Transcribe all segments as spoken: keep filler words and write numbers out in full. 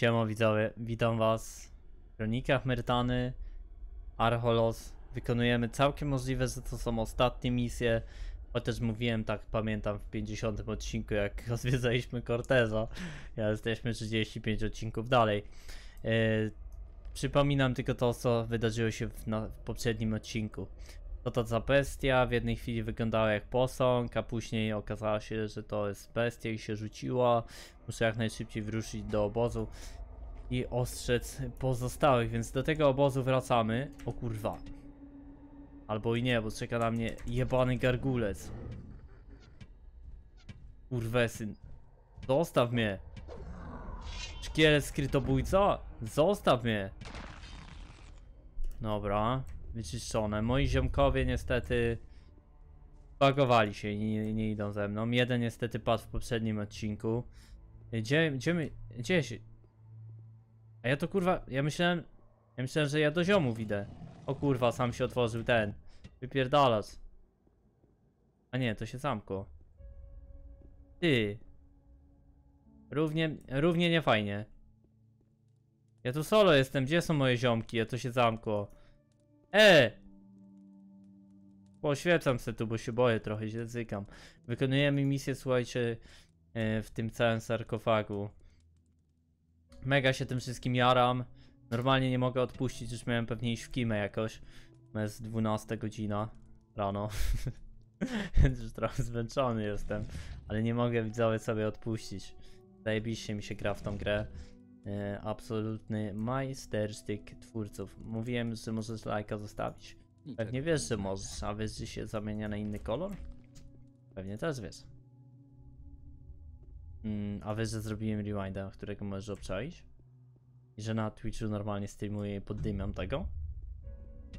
Siema widzowie, witam was w Kronikach Myrtany Archolos. Wykonujemy całkiem możliwe, że to są ostatnie misje. Chociaż mówiłem tak, pamiętam w pięćdziesiątym odcinku, jak rozwiedzaliśmy Corteza. Ja jesteśmy trzydzieści pięć odcinków dalej. Yy, przypominam tylko to, co wydarzyło się w, na, w poprzednim odcinku. To ta za bestia w jednej chwili wyglądała jak posąg, a później okazało się, że to jest bestia i się rzuciła. Muszę jak najszybciej wyruszyć do obozu i ostrzec pozostałych, więc do tego obozu wracamy. O kurwa. Albo i nie, bo czeka na mnie jebany gargulec. Kurwesyn. Zostaw mnie. Szkielet skrytobójca? Zostaw mnie. Dobra. Wyczyszczone. Moi ziomkowie niestety bagowali się i nie, nie idą ze mną. Jeden niestety padł w poprzednim odcinku. Gdzie, gdzie my, gdzie się... A ja to kurwa, ja myślałem, ja myślałem, że ja do ziomów idę. O kurwa, sam się otworzył ten. Wypierdalasz. A nie, to się zamkło. Ty. Równie, równie niefajnie. Ja tu solo jestem, gdzie są moje ziomki? A to się zamkło. E! Poświecam se tu, bo się boję, trochę się zykam. Wykonujemy misję, słuchajcie, w tym całym sarkofagu. Mega się tym wszystkim jaram. Normalnie nie mogę odpuścić, już miałem pewnie iść w kimę jakoś. Jest dwunasta godzina rano. Już trochę zmęczony jestem. Ale nie mogę, widzowie, sobie odpuścić. Zajebiście mi się gra w tą grę. E, absolutny majstersztyk twórców. Mówiłem, że możesz lajka zostawić. Pewnie wiesz, że możesz, a wiesz, że się zamienia na inny kolor? Pewnie też wiesz. Mm, a wiesz, że zrobiłem rewinda, którego możesz obczaić? I że na Twitchu normalnie streamuję i poddymiam tego?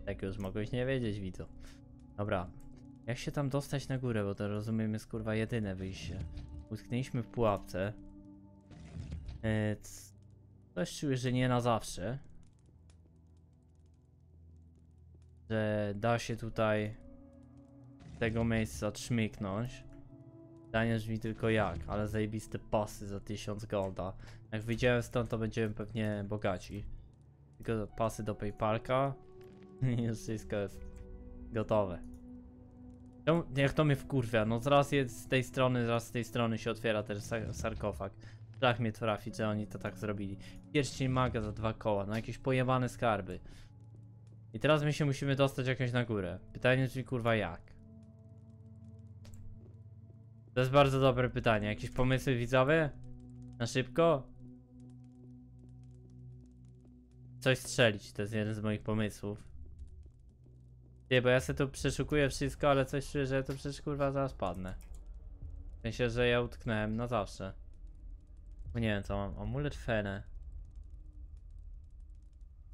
Tak już mogłeś nie wiedzieć, widzu. Dobra. Jak się tam dostać na górę, bo to rozumiem jest kurwa jedyne wyjście. Utknęliśmy w pułapce. E, Coś czuję, że nie na zawsze. Że da się tutaj tego miejsca trzmyknąć. Pytanie brzmi tylko jak, ale zajebiste pasy za tysiąc golda. Jak wyjdziemy stąd, to będziemy pewnie bogaci. Tylko pasy do PayPalka i już wszystko jest gotowe. Jak to mnie wkurwia, no zaraz jest z tej strony, zaraz z tej strony się otwiera ten sarkofag. Strach mnie trafi, że oni to tak zrobili. Pierścień maga za dwa koła, no jakieś pojebane skarby. I teraz my się musimy dostać jakoś na górę. Pytanie czyli kurwa jak? To jest bardzo dobre pytanie. Jakieś pomysły, widzowie? Na szybko? Coś strzelić, to jest jeden z moich pomysłów. Nie, bo ja sobie tu przeszukuję wszystko, ale coś czuję, że ja to przecież kurwa zaraz padnę. W sensie, że ja utknąłem na zawsze. Nie wiem co mam, amulet Fenę.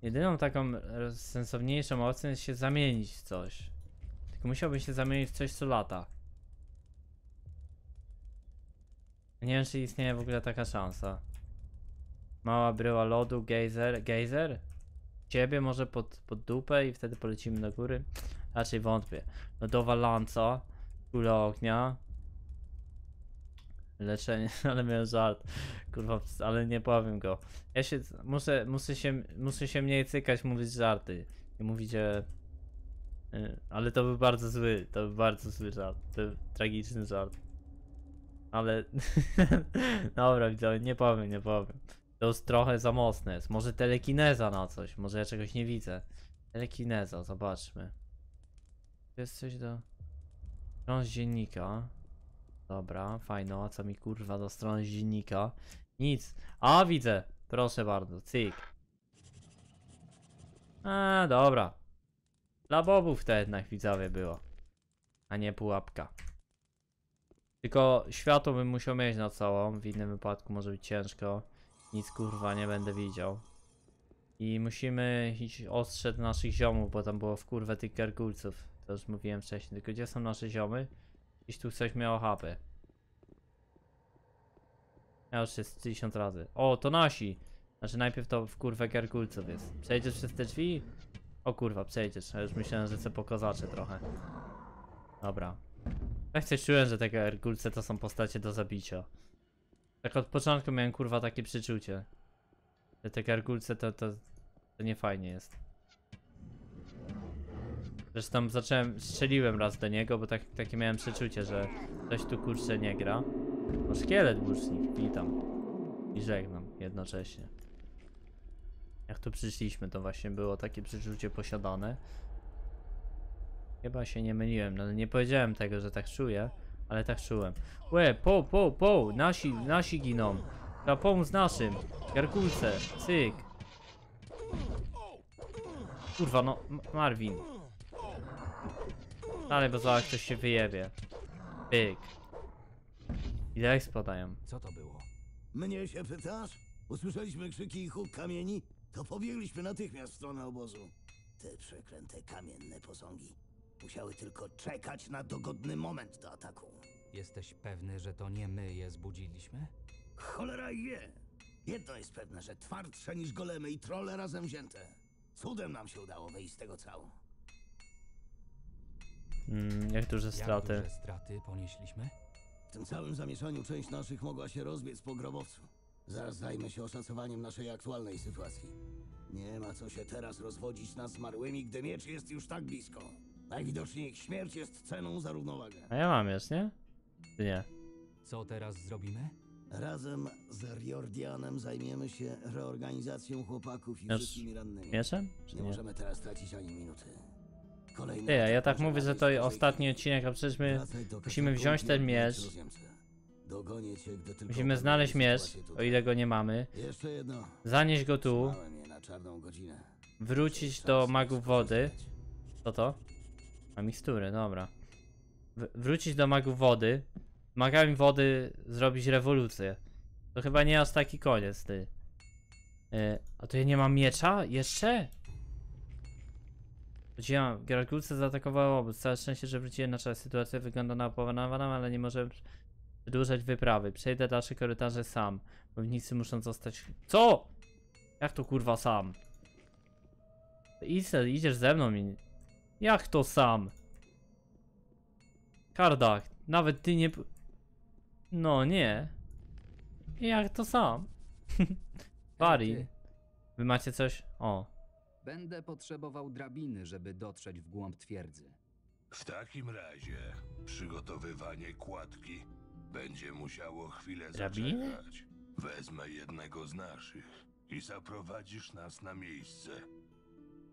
Jedyną taką sensowniejszą opcją jest się zamienić w coś. Tylko musiałbym się zamienić w coś co lata. Nie wiem czy istnieje w ogóle taka szansa. Mała bryła lodu, gejzer, gejzer? Ciebie może pod, pod dupę i wtedy polecimy do góry? Raczej wątpię. Lodowa lanca, kula ognia. Leczenie, ale miałem żart. Kurwa, ale nie powiem go. Ja się muszę, muszę się, muszę się mniej cykać, mówić żarty. I mówić, że... Ale to był bardzo zły, to był bardzo zły żart. To był tragiczny żart. Ale... Dobra, widzowie, nie powiem, nie powiem. To jest trochę za mocne jest. Może telekineza na coś, może ja czegoś nie widzę. Telekineza, zobaczmy. Tu jest coś do... Stron z dziennika. Dobra, fajno, a co mi kurwa do strony dziennika? Nic. A widzę! Proszę bardzo, cyk. A dobra. Dla bobów to jednak widzowie było. A nie pułapka. Tylko światło bym musiał mieć na całą, w innym wypadku może być ciężko. Nic kurwa nie będę widział. I musimy iść ostrzec naszych ziomów, bo tam było w kurwę tych gargulców. To już mówiłem wcześniej, tylko gdzie są nasze ziomy? Gdzieś tu coś miało hapy. Ja już jest tysiąc razy. O, to nasi! Znaczy najpierw to w kurwę gargulców jest. Przejdziesz przez te drzwi? O kurwa, przejdziesz. Ja już myślałem, że se pokazacze trochę. Dobra. Tak coś czułem, że te gargulce to są postacie do zabicia. Tak od początku miałem kurwa takie przyczucie. te gargulce to, to, to nie fajnie jest. Zresztą zacząłem, strzeliłem raz do niego, bo tak, takie miałem przeczucie, że ktoś tu kurczę nie gra. No szkielet łucznik, witam i żegnam jednocześnie. Jak tu przyszliśmy, to właśnie było takie przeczucie posiadane. Chyba się nie myliłem, no nie powiedziałem tego, że tak czuję, ale tak czułem. Łe, po, po, po, nasi, nasi giną. Trzeba pomóc naszym. Gargulce, cyk. Kurwa, no, Marwin. Ale bo zaraz ktoś się wyjebie. Pyk. Ile expo dają? Co to było? Mnie się pytasz? Usłyszeliśmy krzyki i huk kamieni? To pobiegliśmy natychmiast w stronę obozu. Te przeklęte kamienne posągi musiały tylko czekać na dogodny moment do ataku. Jesteś pewny, że to nie my je zbudziliśmy? Cholera je! Jedno jest pewne, że twardsze niż golemy i trolle razem wzięte. Cudem nam się udało wyjść z tego cało. Mm, jak duże straty. Jak duże straty ponieśliśmy? W tym całym zamieszaniu część naszych mogła się rozbiec po grobowcu. Zaraz zajmę się oszacowaniem naszej aktualnej sytuacji. Nie ma co się teraz rozwodzić nad zmarłymi, gdy miecz jest już tak blisko. Najwidoczniej ich śmierć jest ceną za równowagę. A ja mam miecz, nie? Nie. Co teraz zrobimy? Razem z Riordianem zajmiemy się reorganizacją chłopaków i wszystkimi rannymi. Mieczem? Czy nie, nie możemy teraz tracić ani minuty. Kolejny Ty, a ja tak mówię, że to ostatni odcinek, a przecież my musimy wziąć ten miecz. Cię, gdy tylko musimy znaleźć miecz, o ile go nie mamy. Zanieść go tu. Wrócić do magów wody. Co to? A mikstury, dobra. W wrócić do magów wody. Magami wody zrobić rewolucję. To chyba nie aż taki koniec, ty. Yy, a to ja nie mam miecza? Jeszcze? Wróciłem, Gargulce zaatakowało obóz. Całe szczęście, że wróciłem na czas. Sytuacja wygląda na opanowaną, ale nie może przedłużać wyprawy. Przejdę dalsze korytarze sam. Wojownicy muszą zostać... Co? Jak to kurwa sam? Isel, idziesz ze mną i... Jak to sam? Kardak, nawet ty nie... No nie. Jak to sam? Bari. Wy macie coś? O. Będę potrzebował drabiny, żeby dotrzeć w głąb twierdzy. W takim razie przygotowywanie kładki będzie musiało chwilę drabiny? zaczekać. Wezmę jednego z naszych i zaprowadzisz nas na miejsce.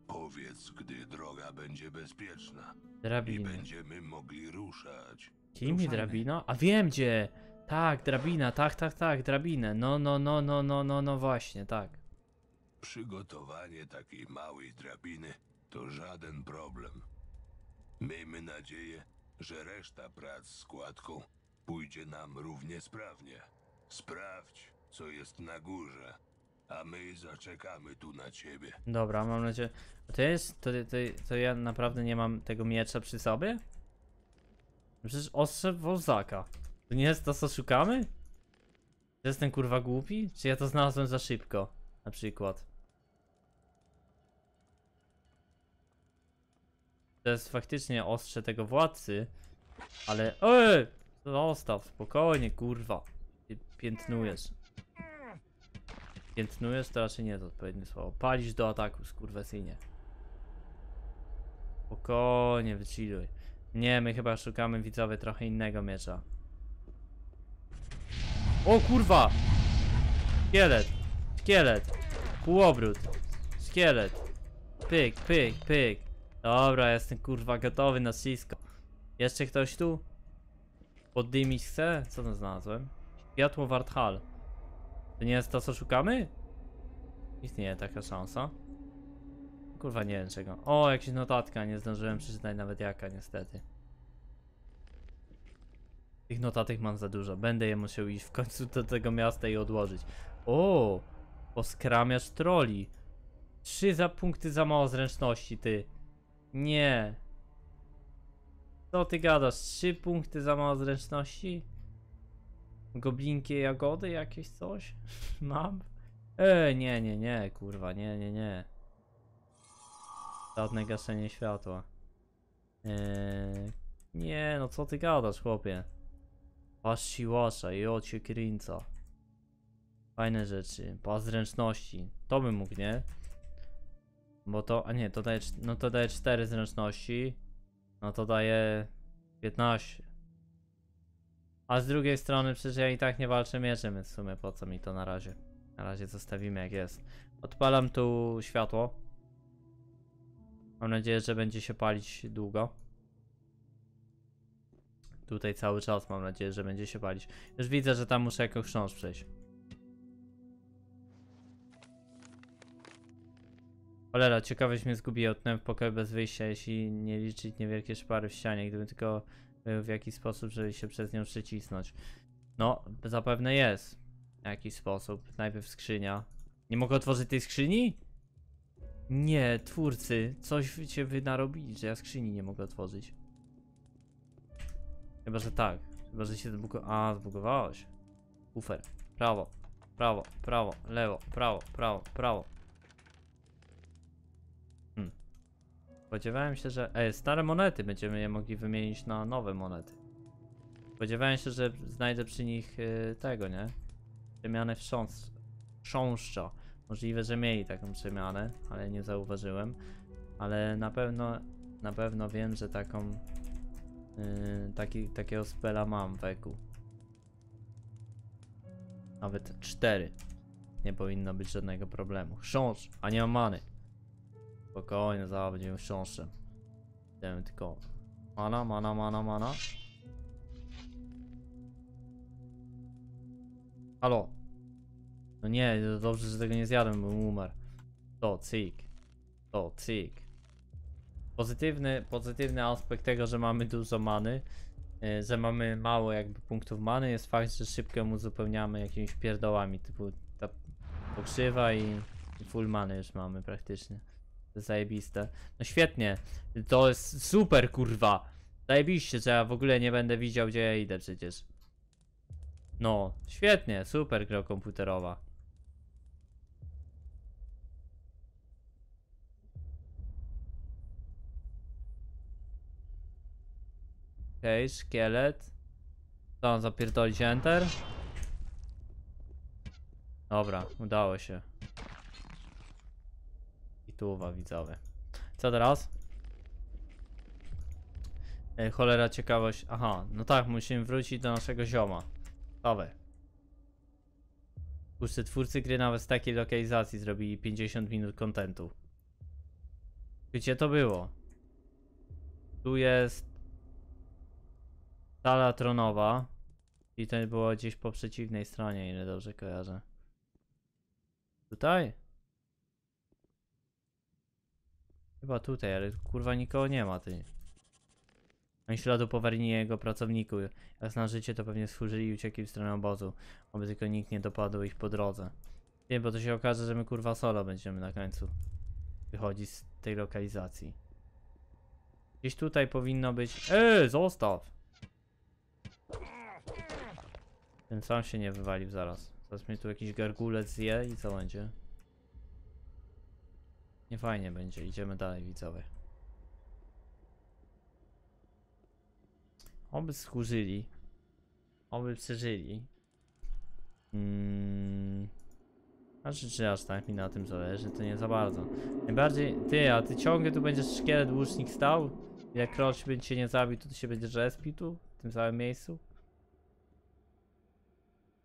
Powiedz, gdy droga będzie bezpieczna drabiny. i będziemy mogli ruszać. Kimi drabina? A wiem gdzie! Tak, drabina, tak, tak, tak, drabinę. No, no, no, no, no, no, no właśnie, tak. Przygotowanie takiej małej drabiny to żaden problem. Miejmy nadzieję, że reszta prac z kładką pójdzie nam równie sprawnie. Sprawdź, co jest na górze, a my zaczekamy tu na ciebie. Dobra, mam nadzieję... To jest... To, to, to ja naprawdę nie mam tego miecza przy sobie? Przecież ostrze Wolzaka. To nie jest to, co szukamy? Czy jestem kurwa głupi? Czy ja to znalazłem za szybko? Na przykład. To jest faktycznie ostrze tego władcy, ale... Ej! Zostaw, spokojnie, kurwa. Ty piętnujesz. Piętnujesz to raczej nie jest odpowiednie słowo. Palisz do ataku, skurwesynie. Spokojnie, wychilluj. Nie, my chyba szukamy, widzowie, trochę innego miecza. O kurwa! Szkielet! Szkielet! Półobrót! Szkielet! Pyk, pyk, pyk! Dobra, jestem kurwa gotowy na ścisko. Jeszcze ktoś tu? Poddymić chce? Co tam znalazłem? Światło Vardhal. To nie jest to, co szukamy? Istnieje taka szansa. Kurwa, nie wiem czego. O, jakaś notatka, nie zdążyłem przeczytać nawet jaka, niestety. Tych notatek mam za dużo. Będę je musiał iść w końcu do tego miasta i odłożyć. O, poskramiasz troli. Trzy za punkty za mało zręczności, ty. Nie. Co ty gadasz? Trzy punkty za mało zręczności? Goblinkie jagody jakieś coś? Mam? E, nie, nie, nie, kurwa, nie, nie, nie. Żadne gaszenie światła. Eee, nie, no co ty gadasz, chłopie? Wasz siłasza i ocie kryńca. Fajne rzeczy. Pała zręczności. To bym mógł, nie? Bo to, a nie, to daje, no to daje cztery zręczności. No to daje piętnaście. A z drugiej strony przecież ja i tak nie walczę mieczem, więc w sumie po co mi to na razie. Na razie zostawimy jak jest. Odpalam tu światło. Mam nadzieję, że będzie się palić długo. Tutaj cały czas mam nadzieję, że będzie się palić. Już widzę, że tam muszę jakąś chrząszcz przejść. Cholera, ciekawość mnie zgubiła. Utknąłem w pokoju bez wyjścia, jeśli nie liczyć niewielkie szpary w ścianie. Gdybym tylko był w jakiś sposób, żeby się przez nią przycisnąć. No, zapewne jest. W jakiś sposób. Najpierw skrzynia. Nie mogę otworzyć tej skrzyni? Nie, twórcy. Coś się wy narobili, że ja skrzyni nie mogę otworzyć. Chyba, że tak. Chyba, że się zbugowało. A, zbugowałaś. Ufer. Prawo, prawo, prawo, lewo, prawo, prawo, prawo. Hmm. Spodziewałem się, że... Ej, stare monety. Będziemy je mogli wymienić na nowe monety. Spodziewałem się, że znajdę przy nich yy, tego, nie? Przemianę chrząszcza. Możliwe, że mieli taką przemianę, ale nie zauważyłem. Ale na pewno, na pewno wiem, że taką... Yy, taki, takiego spela mam w eku. Nawet cztery. Nie powinno być żadnego problemu. Chrząszcz, a nie many. Spokojnie, zaraz będziemy chrząszczem. Idziemy tylko... Mana, mana, mana, mana. Halo. No nie, dobrze, że tego nie zjadłem, bo umarł. To cyk. To cyk. Pozytywny, pozytywny aspekt tego, że mamy dużo many, yy, że mamy mało jakby punktów many, jest fakt, że szybko ją uzupełniamy jakimiś pierdołami, typu ta pokrzywa i, i full many już mamy praktycznie. To jest zajebiste. No świetnie, to jest super kurwa. Zajebiście, że ja w ogóle nie będę widział, gdzie ja idę przecież. No, świetnie, super gra komputerowa. Okej, okay, szkielet. Co on zapierdolić? Enter. Dobra, udało się. I tuwa, widzowie. Co teraz? E, cholera, ciekawość. Aha, no tak, musimy wrócić do naszego zioma. Dawaj. Puszczę, twórcy gry nawet z takiej lokalizacji zrobili pięćdziesiąt minut kontentu. Gdzie to było? Tu jest... Sala tronowa. I to było gdzieś po przeciwnej stronie, ile dobrze kojarzę. Tutaj? Chyba tutaj, ale kurwa nikogo nie ma, ty. Ani śladu po Warni jego pracowniku. Jak na życie, to pewnie schurzyli i uciekli w stronę obozu. Oby tylko nikt nie dopadł ich po drodze. Nie, bo to się okaże, że my kurwa solo będziemy na końcu wychodzić z tej lokalizacji. Gdzieś tutaj powinno być... Eee, zostaw! Ten sam się nie wywalił zaraz. Zaraz mnie tu jakiś gargulec zje i co będzie? Nie fajnie będzie, idziemy dalej widzowie. Oby schurzyli. Oby przeżyli. Hmm. Znaczy, czy aż tak mi na tym zależy, to nie za bardzo. Najbardziej, ty, a ty ciągle tu będziesz szkielet łucznik stał? Jak Roś będzie cię nie zabił, to ty się będziesz respił tu? W tym samym miejscu?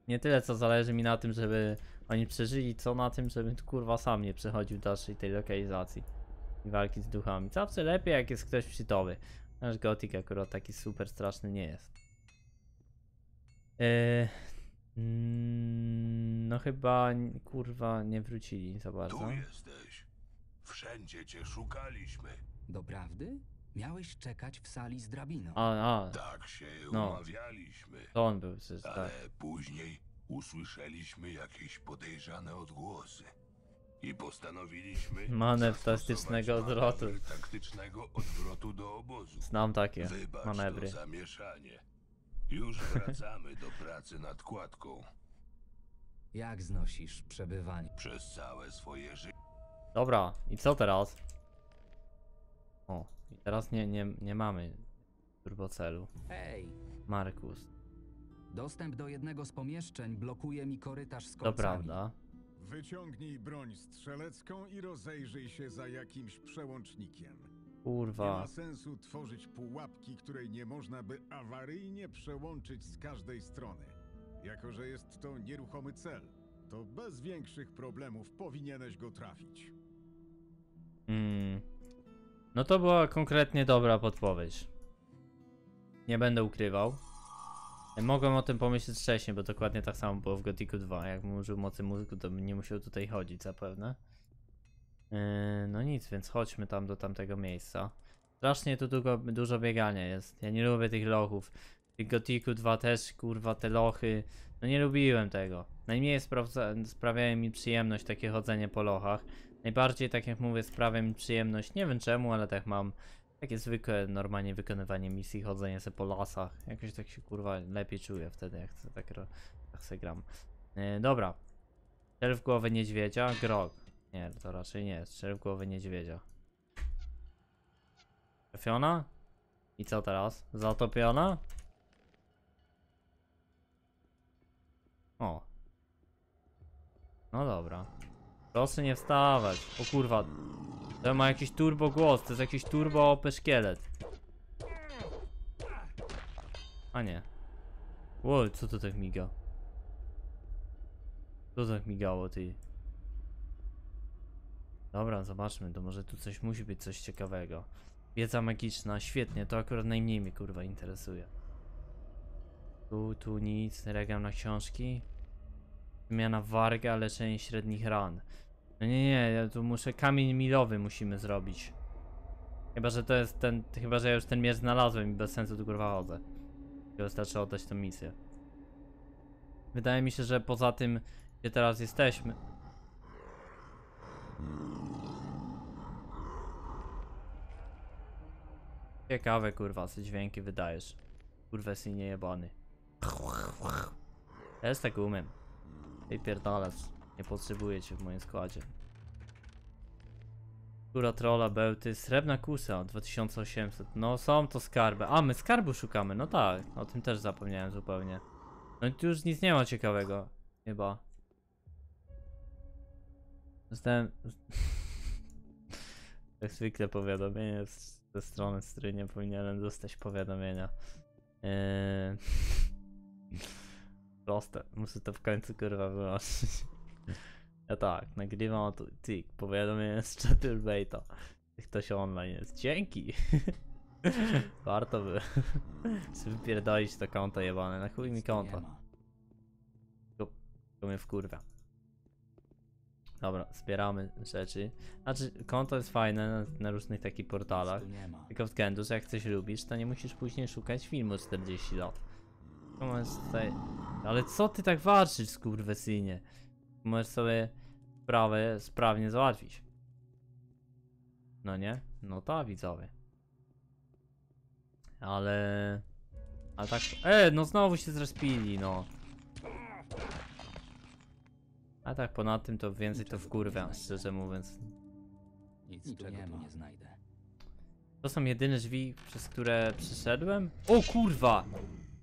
Nie tyle co zależy mi na tym, żeby oni przeżyli, co na tym, żebym kurwa sam nie przechodził dalszej tej lokalizacji i walki z duchami. Zawsze lepiej jak jest ktoś przytowy. Nasz Gothic akurat taki super straszny nie jest. Yy, mm, no chyba kurwa nie wrócili za bardzo. Tu jesteś. Wszędzie cię szukaliśmy. Doprawdy? Miałeś czekać w sali z drabiną. A, a. Tak się no. umawialiśmy. To on był przecież, tak. Ale później usłyszeliśmy jakieś podejrzane odgłosy. I postanowiliśmy... Manewr taktycznego odwrotu. taktycznego odwrotu do obozu. Znam takie Wybacz manewry. To zamieszanie. Już wracamy do pracy nad kładką. Jak znosisz przebywanie? Przez całe swoje życie. Dobra, i co teraz? O. I teraz nie, nie, nie mamy turbocelu. Hej! Markus. Dostęp do jednego z pomieszczeń blokuje mi korytarz z końcami. To prawda. Wyciągnij broń strzelecką i rozejrzyj się za jakimś przełącznikiem. Kurwa. Nie ma sensu tworzyć pułapki, której nie można by awaryjnie przełączyć z każdej strony. Jako że jest to nieruchomy cel, to bez większych problemów powinieneś go trafić. Hmm. No to była konkretnie dobra podpowiedź. Nie będę ukrywał. Mogłem o tym pomyśleć wcześniej, bo dokładnie tak samo było w Gothiku dwa. Jak użył mocy mózgu, to bym nie musiał tutaj chodzić zapewne. Yy, no nic, więc chodźmy tam do tamtego miejsca. Strasznie tu długo, dużo biegania jest. Ja nie lubię tych lochów. W Gothiku dwa też, kurwa, te lochy. No nie lubiłem tego. Najmniej sprawiają mi przyjemność takie chodzenie po lochach. Najbardziej, tak jak mówię, sprawia mi przyjemność. Nie wiem czemu, ale tak mam. Takie zwykłe, normalnie wykonywanie misji, chodzenie sobie po lasach. Jakoś tak się kurwa lepiej czuję wtedy, jak se, tak, tak se gram. Yy, dobra. Strzel w głowę niedźwiedzia, grog. Nie, to raczej nie. Strzel w głowę niedźwiedzia. Trafiona? I co teraz? Zatopiona? O. No dobra. Proszę nie wstawać. O kurwa. To ma jakiś turbo głos, to jest jakiś turbo O P szkielet. A nie. Wow, co to tak miga? Co tak migało, ty? Dobra, zobaczmy, to może tu coś musi być, coś ciekawego. Wiedza magiczna, świetnie, to akurat najmniej mnie kurwa interesuje. Tu, tu nic, regał na książki. Zmiana warga, leczenie średnich ran. No nie, nie, ja tu muszę, kamień milowy musimy zrobić. Chyba, że to jest ten, chyba, że ja już ten miecz znalazłem i bez sensu tu kurwa chodzę. I wystarczy oddać tą misję. Wydaje mi się, że poza tym, gdzie teraz jesteśmy... Ciekawe kurwa, co dźwięki wydajesz. Kurwa, jesteś niejebany. Ja też tak umiem. Ej pierdolec. Nie potrzebuję cię w moim składzie. Skóra trolla, bełty, srebrna kusa, dwa tysiące osiemset. No są to skarby. A, my skarbu szukamy, no tak. O tym też zapomniałem zupełnie. No tu już nic nie ma ciekawego. Chyba. Zostałem... Jak zwykle powiadomienie ze strony, z której nie powinienem dostać powiadomienia. Eee... Proste. Muszę to w końcu kurwa wyłączyć. Ja tak, nagrywam o tu. Tyk, powiadomienie z Chatterbaita. Ktoś online jest. Dzięki! Warto by. Chcę wypierdolić to konto jebane. Na chuj mi konto. Tylko mnie wkurwia. Dobra, zbieramy rzeczy. Znaczy, konto jest fajne na, na różnych takich portalach. Tylko względu, że jak coś lubisz, to nie musisz później szukać filmu czterdzieści lat. Tutaj... Ale co ty tak walczysz, skurwysynie? Możesz sobie sprawę sprawnie załatwić. No nie? No ta widzowie. Ale... Ale tak... E, no znowu się zrespili, no. A tak ponad tym to więcej niczego to wkurwia, szczerze mówiąc. Nic niczego nie, tu nie znajdę. To są jedyne drzwi, przez które przyszedłem? O kurwa!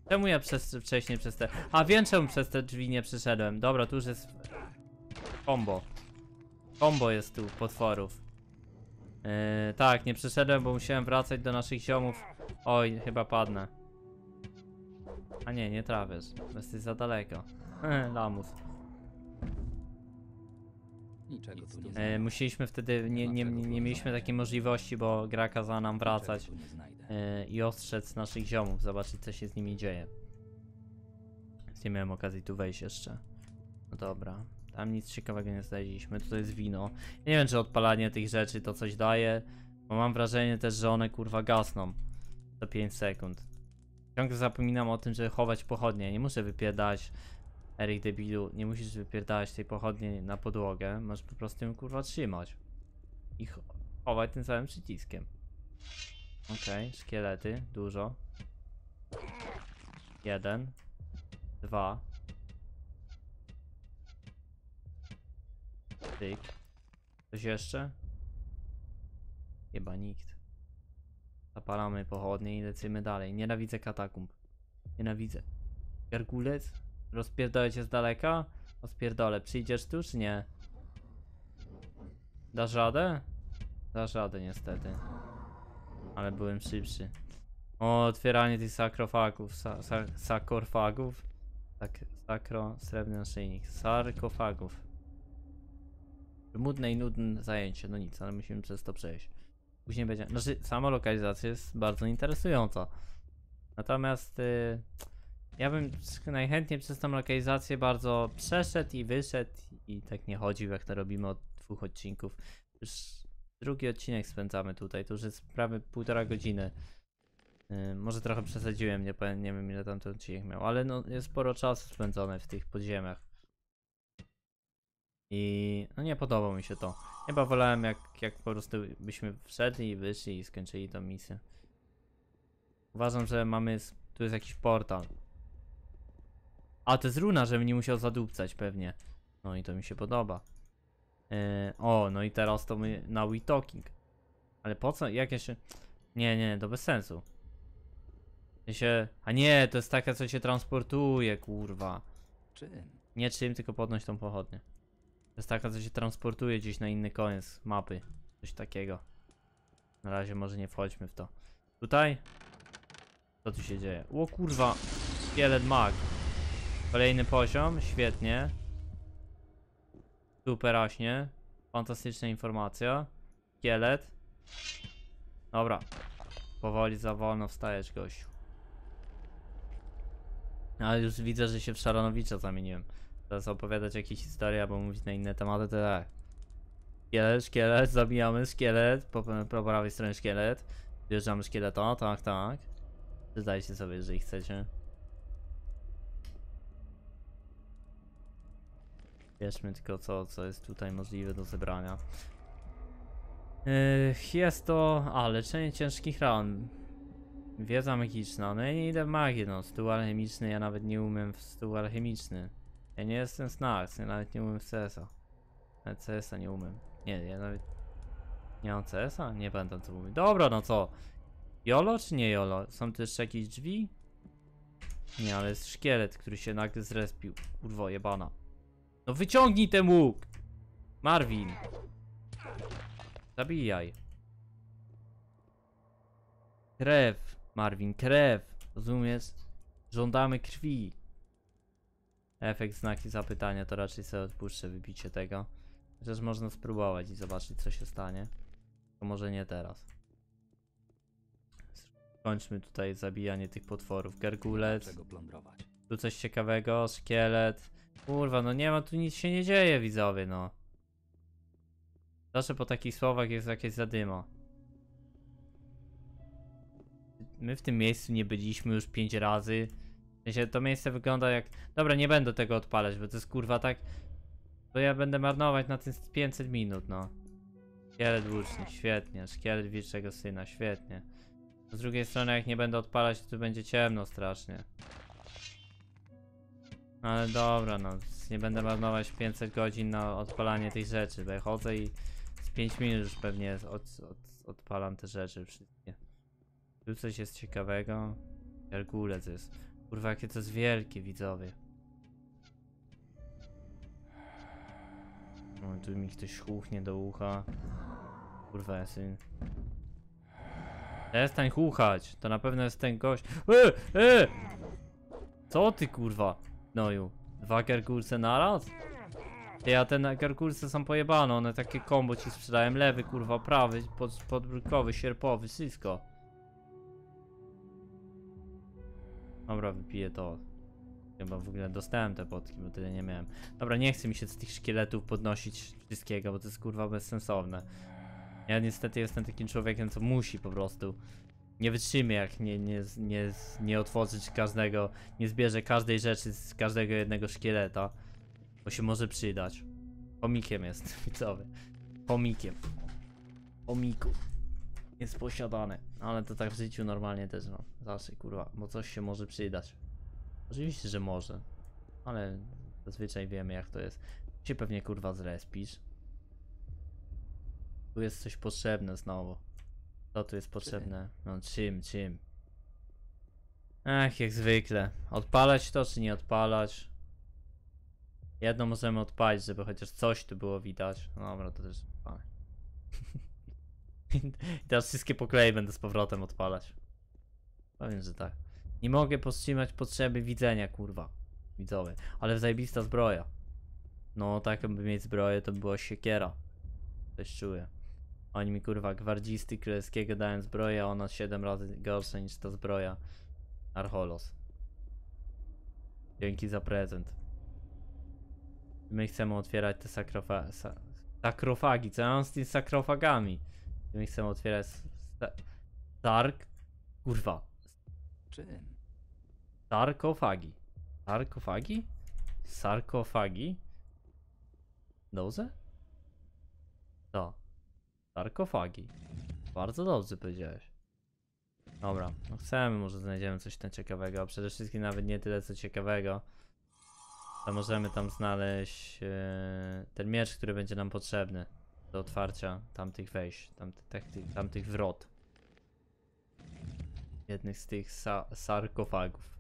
Czemu ja przez, wcześniej przez te... A wiem czemu przez te drzwi nie przyszedłem. Dobra, tu już jest... Kombo. Kombo jest tu, potworów. Yy, tak, nie przyszedłem, bo musiałem wracać do naszych ziomów. Oj, chyba padnę. A nie, nie trafisz. Jesteś za daleko. Lamus. Niczego tu nie znajdę. Yy, musieliśmy wtedy... Nie, nie, nie, nie mieliśmy takiej możliwości, bo gra kazała nam wracać. Yy, I ostrzec naszych ziomów, zobaczyć co się z nimi dzieje. Więc nie miałem okazji tu wejść jeszcze. No dobra. Tam nic ciekawego nie znaleźliśmy, tutaj jest wino. Ja nie wiem, czy odpalanie tych rzeczy to coś daje, bo mam wrażenie też, że one kurwa gasną za pięć sekund. Ciągle zapominam o tym, żeby chować pochodnie. Nie muszę wypierdać, Erik debilu, nie musisz wypierdać tej pochodni na podłogę. Możesz po prostu ją kurwa trzymać i chować tym samym przyciskiem. Okej, okay, szkielety, dużo. Jeden, dwa. Tyk. Coś jeszcze? Chyba nikt. Zapalamy pochodnie i lecimy dalej. Nienawidzę katakumb. Nienawidzę. Gargulec? Rozpierdolę cię z daleka? Rozpierdolę. Przyjdziesz tu czy nie? Dasz radę? Dasz radę niestety. Ale byłem szybszy. O, otwieranie tych sarkofagów. Sa sa sarkofagów? Tak, sakro, srebrny naszyjnik. Sarkofagów. Mudne i nudne zajęcie. No nic, ale musimy przez to przejść. Później będzie... Znaczy, sama lokalizacja jest bardzo interesująca. Natomiast... Yy... Ja bym najchętniej przez tą lokalizację bardzo przeszedł i wyszedł i tak nie chodził, jak to robimy od dwóch odcinków. Już drugi odcinek spędzamy tutaj, to już jest prawie półtora godziny. Yy, może trochę przesadziłem, nie, nie wiem ile tam ten odcinek miał, ale no jest sporo czasu spędzone w tych podziemiach. I no nie podobało mi się to. Chyba wolałem jak, jak po prostu byśmy wszedli i wyszli i skończyli tą misję. Uważam, że mamy... Tu jest jakiś portal. A to jest runa, żebym nie musiał zadupcać pewnie. No i to mi się podoba. Yy, o, no i teraz to my na We Talking. Ale po co? Jak jeszcze... Nie, nie, to bez sensu. Ja się... A nie, to jest taka, co się transportuje, kurwa. Czym? Nie czym, tylko podnoś tą pochodnię. To jest taka, co się transportuje gdzieś na inny koniec mapy. Coś takiego. Na razie może nie wchodźmy w to. Tutaj? Co tu się dzieje? O kurwa! Skielet mag. Kolejny poziom, świetnie. Superaśnie. Fantastyczna informacja. Kielet. Dobra. Powoli za wolno wstajesz, gościu. Ale już widzę, że się w Szaranowicza zamieniłem. Teraz opowiadać jakieś historie albo mówić na inne tematy, to tak. Szkielet, szkielet, zabijamy szkielet. Po, po prawej stronie szkielet. Wjeżdżamy szkieleta, tak, tak. Zdajcie sobie, jeżeli chcecie. Bierzmy tylko co, co jest tutaj możliwe do zebrania. Yy, jest to... A, leczenie ciężkich ran. Wiedza magiczna. No i nie idę w magię, no. Stół alchemiczny, ja nawet nie umiem w stół alchemiczny. Ja nie jestem Snarks, ja nawet nie umiem w C S a. Nawet C S a nie umiem. Nie, ja nawet... Nie mam C S a? Nie będę co mówić. Dobra, no co? Jolo czy nie jolo? Są tu jeszcze jakieś drzwi? Nie, ale jest szkielet, który się nagle zrespił. Kurwo, jebana. No wyciągnij ten łuk! Marwin! Zabijaj. Krew, Marwin, krew. Rozumiesz? Żądamy krwi. Efekt znaki zapytania, to raczej sobie odpuszczę wybicie tego. Chociaż można spróbować i zobaczyć co się stanie. To może nie teraz. Skończmy tutaj zabijanie tych potworów. Gargulec. Tu coś ciekawego, szkielet. Kurwa, no nie ma, tu nic się nie dzieje, widzowie, no. Zawsze po takich słowach jest jakieś zadyma. My w tym miejscu nie byliśmy już pięć razy. W sensie to miejsce wygląda jak... Dobra, nie będę tego odpalać, bo to jest kurwa tak... To ja będę marnować na tym pięćset minut, no. Szkielet łuczny, świetnie. Szkielet wilczego syna, świetnie. Z drugiej strony, jak nie będę odpalać, to tu będzie ciemno strasznie. Ale dobra, no nie będę marnować pięćset godzin na odpalanie tych rzeczy, bo ja chodzę i z pięć minut już pewnie od, od, odpalam te rzeczy wszystkie. Tu coś jest ciekawego. Gargulec jest. Kurwa, jakie to jest wielkie, widzowie. O, tu mi ktoś huchnie do ucha. Kurwa, ja syn. Przestań huchać, to na pewno jest ten gość. E, e! Co ty, kurwa? Noju. Dwa gargulce naraz? Ja te gargulce są pojebane, one takie kombo ci sprzedałem. Lewy, kurwa, prawy, pod, podbródkowy, sierpowy, wszystko. Dobra, wypiję to. Chyba w ogóle dostałem te potki, bo tyle nie miałem. Dobra, nie chcę mi się z tych szkieletów podnosić wszystkiego, bo to jest kurwa bezsensowne. Ja niestety jestem takim człowiekiem, co musi po prostu. Nie wytrzymie, jak nie, nie, nie, nie otworzyć każdego, nie zbierze każdej rzeczy z każdego jednego szkieleta. Bo się może przydać. Chomikiem jest, widzowie. Chomikiem. Chomiku. Jest posiadane. Ale to tak w życiu normalnie też mam. Zawsze, kurwa, bo coś się może przydać. Oczywiście, że może. Ale zazwyczaj wiemy, jak to jest. Się pewnie, kurwa, zrespisz. Tu jest coś potrzebne znowu. Co tu jest potrzebne? No czym, czym? Ach, jak zwykle. Odpalać to, czy nie odpalać? Jedno możemy odpalić, żeby chociaż coś tu było widać. No dobra, to też odpalę. Teraz wszystkie pokleje będę z powrotem odpalać. Powiem, że tak. Nie mogę powstrzymać potrzeby widzenia, kurwa. Widzowie. Ale zajebista zbroja. No, tak jakby mieć zbroję, to by była siekiera. Coś czuję. Oni mi, kurwa, gwardzisty królewskiego dają zbroję, a ona siedem razy gorsza niż ta zbroja Archolos. Dzięki za prezent. My chcemy otwierać te sakrofa sa sakrofagi. Co ja mam z tymi sakrofagami? My chcemy otwierać sark... Kurwa. Czym? Sarkofagi. Sarkofagi? Sarkofagi? Dobrze? To. Sarkofagi. Bardzo dobrze powiedziałeś. Dobra, no chcemy, może znajdziemy coś tam ciekawego, a przede wszystkim nawet nie tyle co ciekawego. To możemy tam znaleźć yy, ten miecz, który będzie nam potrzebny do otwarcia tamtych wejść, tamty, tamtych, tamtych wrot. Jednych z tych sa sarkofagów.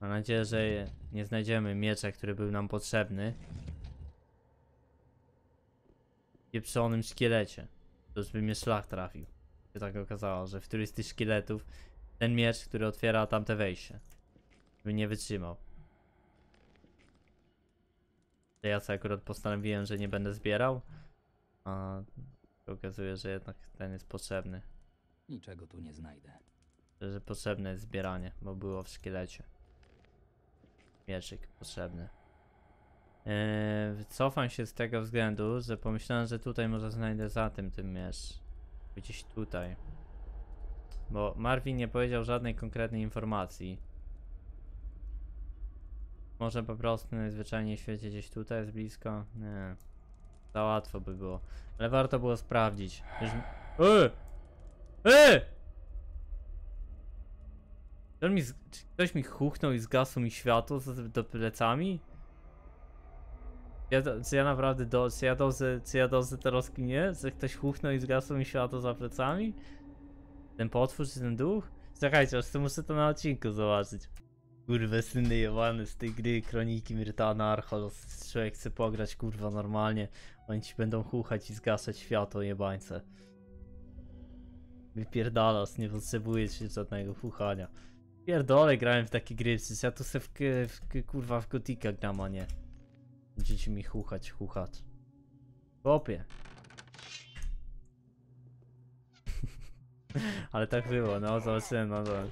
Mam nadzieję, że nie znajdziemy miecza, który był nam potrzebny. W pieprzonym szkielecie. To już by mnie szlak trafił. Się tak okazało, że w którymś z tych szkieletów ten miecz, który otwiera tamte wejście, by nie wytrzymał. To ja sobie akurat postanowiłem, że nie będę zbierał. A okazuje, że jednak ten jest potrzebny. Niczego tu nie znajdę. Że potrzebne jest zbieranie, bo było w szkielecie. Mieczyk potrzebny. Yy, cofam się z tego względu, że pomyślałem, że tutaj może znajdę za tym ten miecz. Gdzieś tutaj. Bo Marwin nie powiedział żadnej konkretnej informacji. Może po prostu najzwyczajniej w świecie gdzieś tutaj jest blisko? Nie. Za łatwo by było. Ale warto było sprawdzić. Już... Yy! Yy! Ktoś mi, z... Ktoś mi huchnął i zgasło mi światło do plecami? Ja, czy ja naprawdę do, czy ja dobrze, czy ja dobrze teraz kminię? Że ktoś huchnął i zgasło mi światło za plecami? Ten potwór czy ten duch? Czekajcie, aż to muszę to na odcinku zobaczyć. Kurwa, syny jebane z tej gry Kroniki Myrtana Archolos. Człowiek chce pograć, kurwa, normalnie. Oni ci będą huchać i zgaszać światło, jebańce. Wypierdalasz, nie potrzebujesz się żadnego huchania. Pierdolę, grałem w takie gry, przecież ja tu se w, w, kurwa w gotika gram, a nie. Będziecie mi huchać, huchać. Chłopie. Ale tak było, no zobaczyłem, no dobra.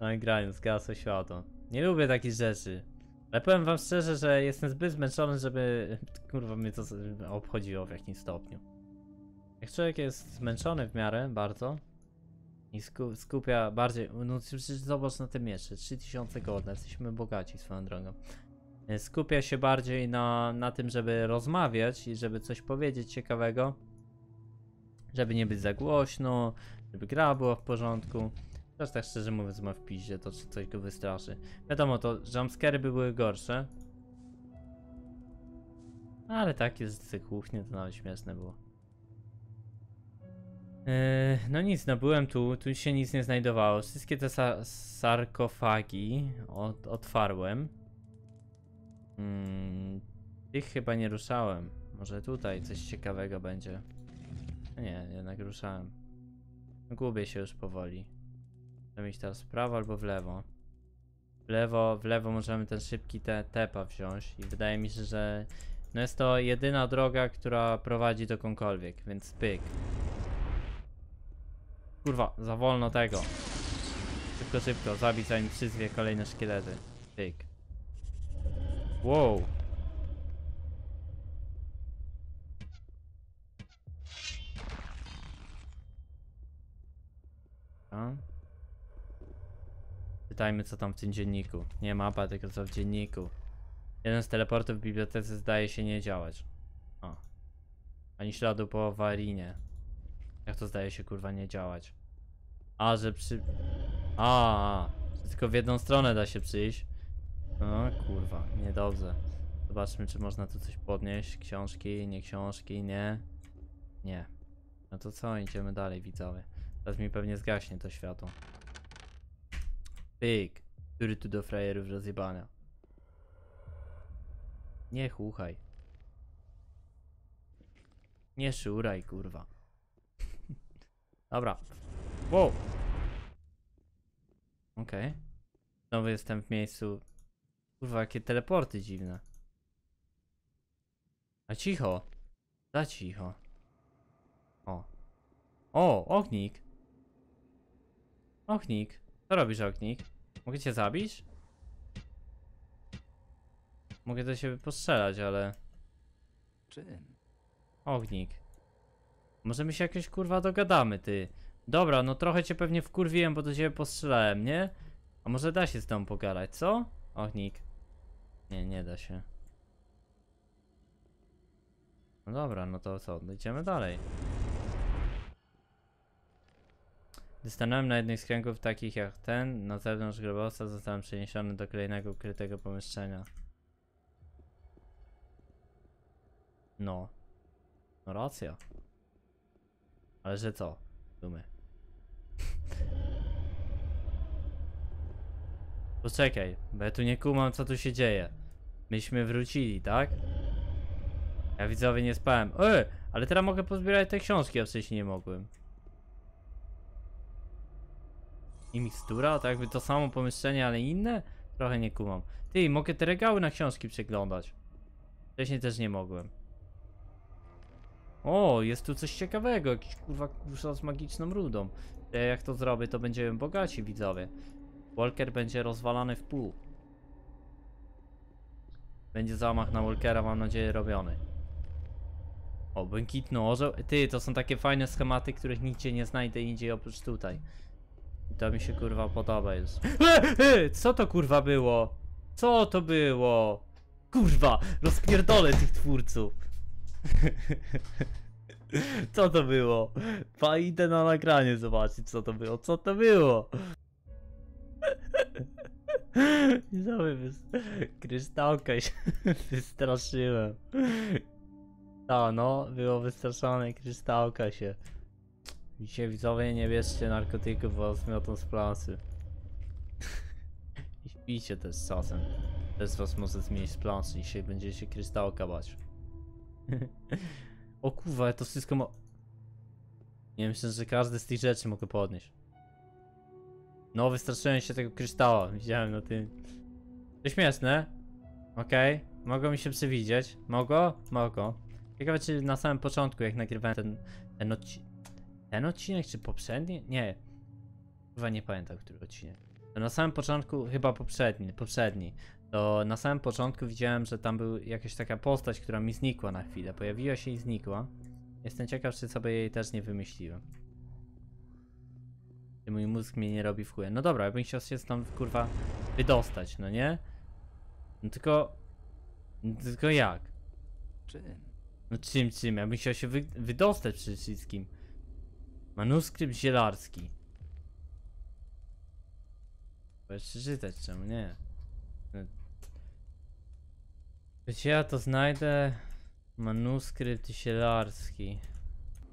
No i grają, zgasło światło. Nie lubię takich rzeczy. Ale powiem wam szczerze, że jestem zbyt zmęczony, żeby... Kurwa, mnie to obchodziło w jakimś stopniu. Jak człowiek jest zmęczony w miarę, bardzo. I sku skupia bardziej... No przecież zobacz na te miecze, trzy tysiące godne, jesteśmy bogaci swoją drogą. Skupia się bardziej na, na tym, żeby rozmawiać i żeby coś powiedzieć ciekawego. Żeby nie być za głośno, żeby gra była w porządku. Też tak szczerze mówiąc ma w piździe, to czy coś go wystraszy. Wiadomo, to jumpscary by były gorsze. Ale takie z kuchnie to nawet śmieszne było. Yy, no nic, no byłem tu, tu się nic nie znajdowało. Wszystkie te sa sarkofagi od otwarłem. Hmm, tych chyba nie ruszałem. Może tutaj coś ciekawego będzie. Nie, jednak ruszałem. Gubię się już powoli. Iść teraz w prawo albo w lewo. W lewo, w lewo możemy ten szybki te tepa wziąć i wydaje mi się, że no jest to jedyna droga, która prowadzi dokądkolwiek, więc pyk. Kurwa, za wolno tego. Szybko, szybko, zabić zanim przyzwie kolejne szkielety. Pyk. Wow. A? Pytajmy co tam w tym dzienniku. Nie mapa, tylko co w dzienniku. Jeden z teleportów w bibliotece zdaje się nie działać. O. Ani śladu po awarinie. Jak to zdaje się kurwa nie działać? A, że przy... A, że tylko w jedną stronę da się przyjść. No kurwa, niedobrze. Zobaczmy czy można tu coś podnieść. Książki, nie książki, nie. Nie. No to co, idziemy dalej widzowie. Teraz mi pewnie zgaśnie to światło. Pyk. Który tu do frajerów rozjebania. Nie chuchaj. Nie szuraj, kurwa. Dobra. Wow. Okej. Okay. Znowu jestem w miejscu. Kurwa, jakie teleporty dziwne. A cicho. Za cicho. O. O, ognik. Ognik. Co robisz, ognik? Mogę cię zabić? Mogę do siebie postrzelać, ale... Czym? Ognik. Może my się jakieś kurwa dogadamy, ty. Dobra, no trochę cię pewnie wkurwiłem, bo do ciebie postrzelałem, nie? A może da się z tobą pogadać, co? Ognik. Nie, nie da się. No dobra, no to co? Idziemy dalej. Gdy stanąłem na jednych z kręgów takich jak ten, na zewnątrz grobowca zostałem przeniesiony do kolejnego ukrytego pomieszczenia. No. No racja. Ale że co? Dumy. Poczekaj, bo ja tu nie kumam, co tu się dzieje. Myśmy wrócili, tak? Ja widzowie nie spałem. E, ale teraz mogę pozbierać te książki, a wcześniej nie mogłem. I mikstura? To jakby to samo pomieszczenie, ale inne? Trochę nie kumam. Ty, mogę te regały na książki przeglądać. Wcześniej też nie mogłem. O, jest tu coś ciekawego. Jakiś kurwa kusza z magiczną rudą. Jak to zrobię, to będziemy bogaci, widzowie. Volker będzie rozwalany w pół. Będzie zamach na Volkera, mam nadzieję, robiony. O, błękitny orzeł. Ty, to są takie fajne schematy, których nigdzie nie znajdę indziej oprócz tutaj. To mi się kurwa podoba już. Co to kurwa było? Co to było? Kurwa, rozpierdolę tych twórców. Co to było? Pa, idę na nagranie zobaczyć, co to było. Co to było? Kryształka się wystraszyłem. Ta, no, było wystraszone, kryształka się. Dzisiaj widzowie nie bierzcie narkotyków, bo zmiotą z plansy. I śpijcie też z czasem. Też was może zmienić z plansy, dzisiaj będziecie kryształka bać. O kurwa, to wszystko ma... Nie myślę, że każdy z tych rzeczy mogę podnieść. No, wystraszyłem się tego kryształa, widziałem na tym. To śmieszne. Okej, okay. Mogło mi się przewidzieć. Mogło? Mogło. Ciekawe, czy na samym początku, jak nagrywałem ten, ten odcinek. Ten odcinek, czy poprzedni? Nie. Chyba nie pamiętam, który odcinek. To na samym początku, chyba poprzedni, poprzedni. To na samym początku widziałem, że tam była jakaś taka postać, która mi znikła na chwilę. Pojawiła się i znikła. Jestem ciekaw, czy sobie jej też nie wymyśliłem. Czy mój mózg mnie nie robi w chuj. No dobra, ja bym chciał się stąd, kurwa, wydostać, no nie? No tylko... Tylko jak? Czym? No czym, czym? Ja bym chciał się wy wydostać przede wszystkim. Manuskrypt zielarski. Chcesz przeczytać, czemu nie? Wiecie, ja to znajdę. Manuskrypt zielarski.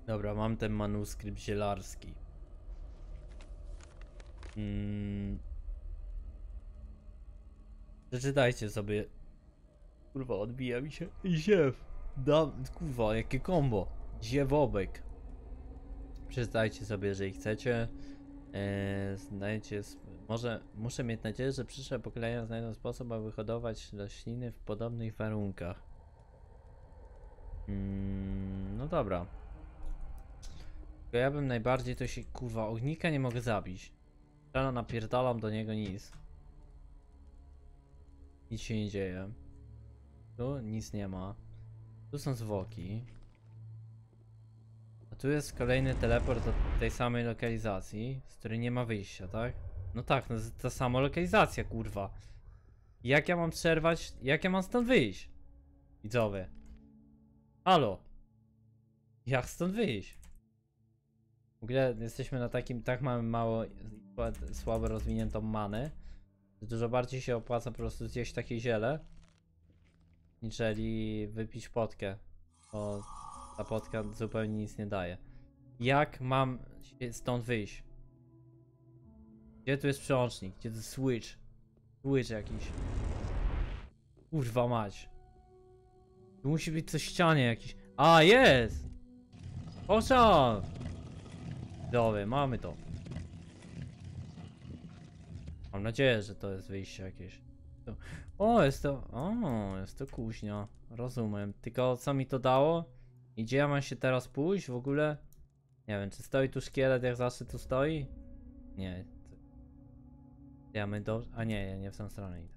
Dobra, mam ten manuskrypt zielarski. Hmm. Przeczytajcie sobie. Kurwa, odbija mi się. Ziew. Dam, kurwa, jakie kombo. Ziewobek. Przeczytajcie sobie, jeżeli chcecie. Eee, znajdziecie. Może muszę mieć nadzieję, że przyszłe pokolenia znajdą sposób, aby hodować rośliny w podobnych warunkach. Mm, no dobra. Tylko ja bym najbardziej to się. Kurwa, ognika nie mogę zabić. Teraz napierdalam do niego nic. Nic się nie dzieje. Tu nic nie ma. Tu są zwłoki. Tu jest kolejny teleport od tej samej lokalizacji, z której nie ma wyjścia, tak? No tak, no ta sama lokalizacja, kurwa. Jak ja mam przerwać, jak ja mam stąd wyjść? Widzowie. Halo. Jak stąd wyjść? W ogóle jesteśmy na takim, tak mamy mało, słabo rozwiniętą manę. Dużo bardziej się opłaca po prostu zjeść takie ziele, niżeli wypić potkę. O... Ta podka zupełnie nic nie daje. Jak mam się stąd wyjść? Gdzie tu jest przełącznik? Gdzie tu jest switch? Switch jakiś. Kurwa mać. Tu musi być coś w ścianie jakiś. A, jest! Oszan! Dobra, mamy to. Mam nadzieję, że to jest wyjście jakieś. O, jest to... O, jest to kuźnia. Rozumiem. Tylko co mi to dało? I gdzie ja mam się teraz pójść w ogóle? Nie wiem, czy stoi tu szkielet, jak zawsze tu stoi? Nie. Ja my do... A nie, ja nie w tą stronę idę.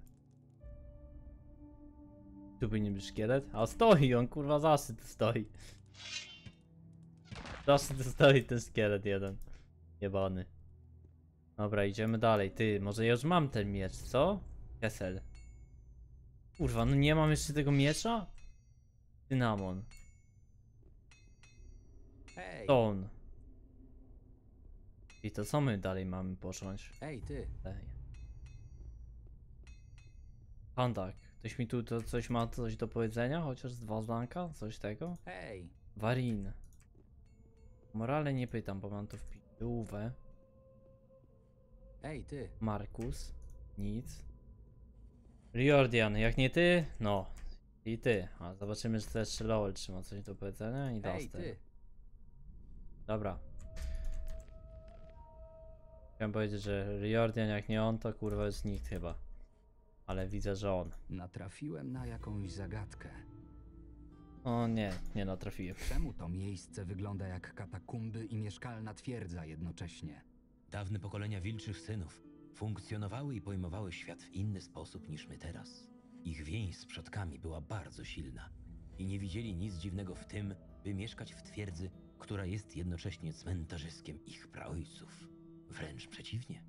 Tu powinien być szkielet? A stoi, on kurwa zawsze tu stoi. Zawsze tu stoi ten szkielet jeden. Jebany. Dobra, idziemy dalej. Ty, może ja już mam ten miecz, co? Kessel. Kurwa, no nie mam jeszcze tego miecza? Cynamon. Stone. I to co my dalej mamy począć? Ej, ty. Kardak. Ktoś mi tu to coś ma coś do powiedzenia? Chociaż dwa zdanka? Coś tego? Hej. Varin. Morale nie pytam, bo mam to w piłówę. Ej, ty. Markus. Nic. Riordian. Jak nie ty? No. I ty. A zobaczymy, że też Lowell trzyma coś do powiedzenia i dasz ty. Dobra. Chciałem powiedzieć, że Riordian jak nie on, to kurwa jest nikt chyba. Ale widzę, że on. Natrafiłem na jakąś zagadkę. O nie, nie natrafiłem. Czemu to miejsce wygląda jak katakumby i mieszkalna twierdza jednocześnie? Dawne pokolenia wilczych synów funkcjonowały i pojmowały świat w inny sposób niż my teraz. Ich więź z przodkami była bardzo silna i nie widzieli nic dziwnego w tym, by mieszkać w twierdzy, która jest jednocześnie cmentarzyskiem ich praojców. Wręcz przeciwnie,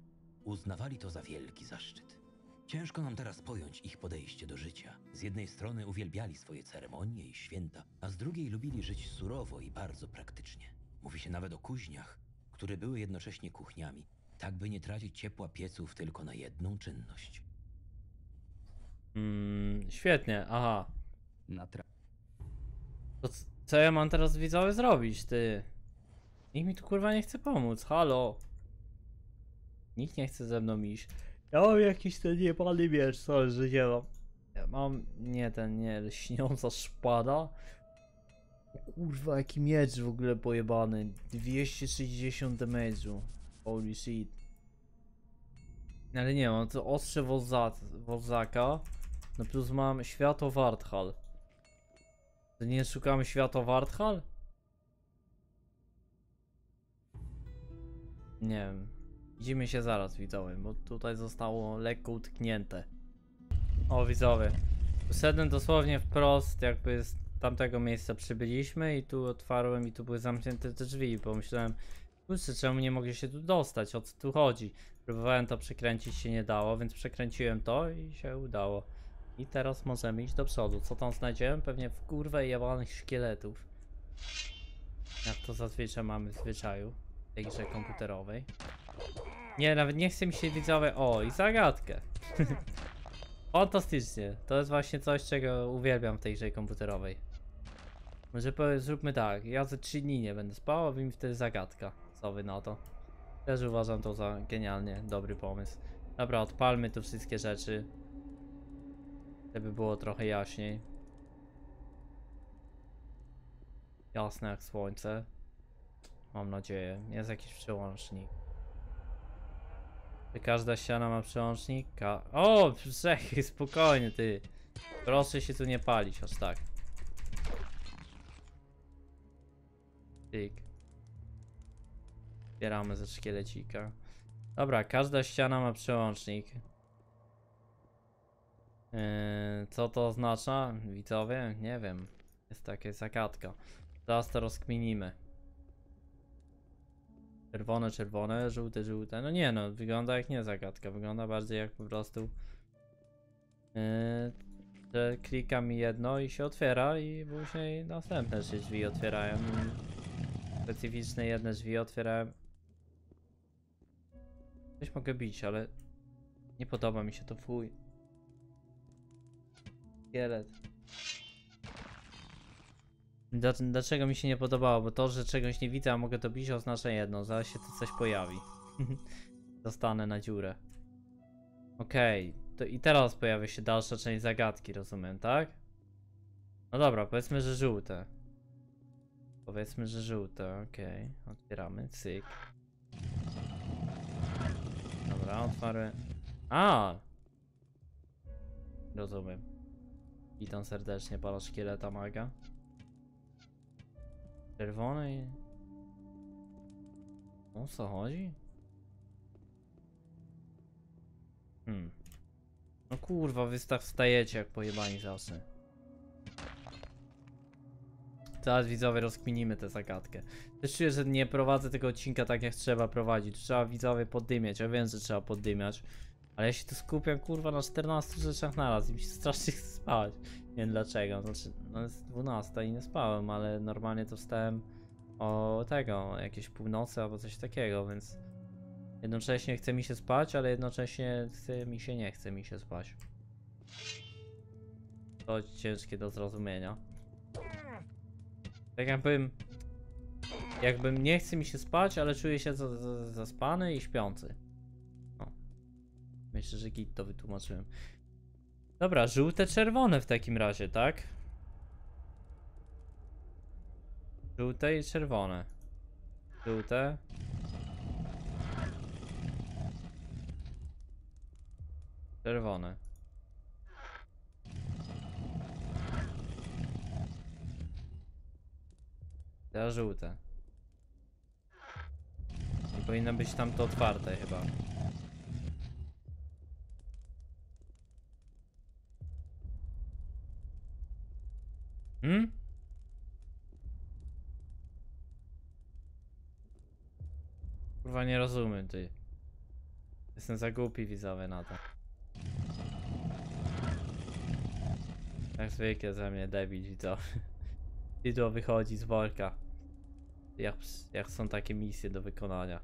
uznawali to za wielki zaszczyt. Ciężko nam teraz pojąć ich podejście do życia. Z jednej strony uwielbiali swoje ceremonie i święta, a z drugiej lubili żyć surowo i bardzo praktycznie. Mówi się nawet o kuźniach, które były jednocześnie kuchniami, tak by nie tracić ciepła pieców tylko na jedną czynność. Mm, świetnie, aha. To co ja mam teraz widzowie zrobić, ty? Nikt mi tu kurwa nie chce pomóc, halo. Nikt nie chce ze mną iść. Ja mam jakiś ten niepany miecz, co że nie mam. Ja mam, nie ten, nie, lśniąca szpada. Kurwa, jaki miecz w ogóle pojebany. dwieście sześćdziesiąt damage'u. Holy shit. Ale nie, mam to ostrze woza, wozaka. No plus mam światło Vardhal. To nie szukamy światła Vardhal? Nie wiem. Widzimy się zaraz, widzowie, bo tutaj zostało lekko utknięte. O, widzowie. Uszedłem dosłownie wprost, jakby z tamtego miejsca przybyliśmy i tu otwarłem i tu były zamknięte te drzwi. Pomyślałem, kurczę, czemu nie mogę się tu dostać, o co tu chodzi? Próbowałem to przekręcić, się nie dało, więc przekręciłem to i się udało. I teraz możemy iść do przodu. Co tam znajdziemy? Pewnie w kurwę jebanych szkieletów. Jak to zazwyczaj mamy w zwyczaju w tej grze komputerowej. Nie, nawet nie chce mi się widzowie. O, i zagadkę. Fantastycznie. To jest właśnie coś, czego uwielbiam w tej grze komputerowej. Może zróbmy tak. Ja ze trzy dni nie będę spał, a wy mi wtedy zagadka. Co wy na to? Też uważam to za genialnie. Dobry pomysł. Dobra, odpalmy tu wszystkie rzeczy. Żeby było trochę jaśniej. Jasne jak słońce. Mam nadzieję. Jest jakiś przełącznik. Czy każda ściana ma przełącznik? Ka o! Przechy, spokojnie ty! Proszę się tu nie palić, aż tak. Tyk. Zbieramy ze szkielecika. Dobra, każda ściana ma przełącznik. Yy, co to oznacza? Widzowie? Nie wiem. Jest taka zagadka. Zaraz to rozkminimy. Czerwone, czerwone, żółte, żółte. No nie no, wygląda jak nie zagadka. Wygląda bardziej jak po prostu... Yy, że klikam jedno i się otwiera i później następne się drzwi otwierają. Specyficzne jedne drzwi otwierałem. Coś mogę bić, ale... Nie podoba mi się to, fuj. Szkielet. Dlaczego mi się nie podobało? Bo to, że czegoś nie widzę, a mogę to bić, oznacza jedno. Zaraz się tu coś pojawi. Zostanę na dziurę. Okej. To i teraz pojawia się dalsza część zagadki, rozumiem, tak? No dobra, powiedzmy, że żółte. Powiedzmy, że żółte. Okej. Otwieramy. Cyk. Dobra, otwarłem. A! Rozumiem. Witam serdecznie, pala szkieleta maga. Czerwony i... O co chodzi? Hmm. No kurwa, wy tak wstajecie jak pojebani zawsze. Teraz widzowie rozkminimy tę zagadkę. Też czuję, że nie prowadzę tego odcinka tak jak trzeba prowadzić. Trzeba widzowie poddymiać, ja wiem, że trzeba poddymiać. Ale ja się tu skupiam kurwa na czternastu rzeczach naraz i mi się strasznie chce spać. Nie wiem dlaczego, znaczy no jest dwunasta i nie spałem, ale normalnie to wstałem o tego, jakieś północy albo coś takiego, więc jednocześnie chce mi się spać, ale jednocześnie chce mi się nie chce mi się spać. To ciężkie do zrozumienia. Tak jakbym, jakbym nie chce mi się spać, ale czuję się zaspany i śpiący. Myślę, że git to wytłumaczyłem. Dobra, żółte, czerwone w takim razie, tak? Żółte i czerwone. Żółte. Czerwone. Te żółte. I powinno być tamto otwarte chyba. Hmm? Kurwa nie rozumiem, ty. Jestem za głupi widzowie na to. Jak zwykle ze mnie debil widzowie. Widło wychodzi z worka. Jak, jak są takie misje do wykonania.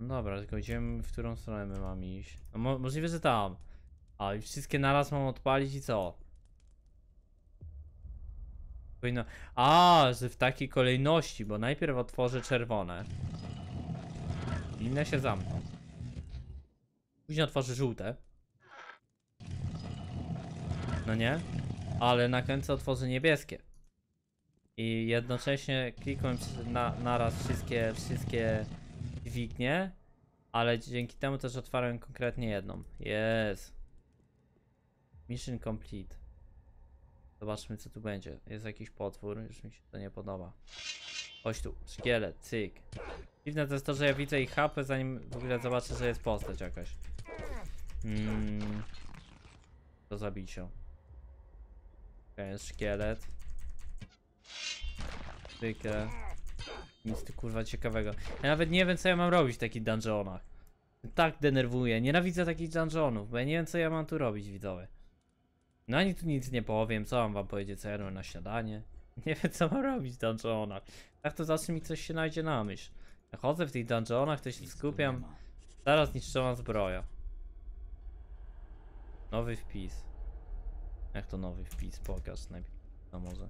No dobra, tylko idziemy, w którą stronę my mamy iść. No, mo możliwe, że tam. A i wszystkie naraz mam odpalić i co? Powinno... A, że w takiej kolejności, bo najpierw otworzę czerwone. Inne się zamkną. Później otworzę żółte. No nie? Ale na końcu otworzę niebieskie. I jednocześnie kliknąć na, na raz wszystkie, wszystkie dźwignie. Ale dzięki temu też otwarłem konkretnie jedną. Yes. Mission complete. Zobaczmy co tu będzie. Jest jakiś potwór, już mi się to nie podoba. Chodź tu, szkielet, cyk. Dziwne to jest to, że ja widzę ich H P zanim w ogóle zobaczę, że jest postać jakaś. Hmm. Do zabicia. To jest szkielet. Tykę. Nic tu kurwa ciekawego. Ja nawet nie wiem co ja mam robić w takich dungeonach. Tak denerwuję, nienawidzę takich dungeonów, bo ja nie wiem co ja mam tu robić widzowie. No ani tu nic nie powiem, co mam wam powiedzieć, co jadłem na śniadanie. Nie wiem co mam robić w dungeonach. Tak to zawsze mi coś się najdzie na myśl. Ja chodzę w tych dungeonach, to się skupiam. Zaraz niszczona zbroja. Nowy wpis. Jak to nowy wpis? Pokaż najpierw. No może.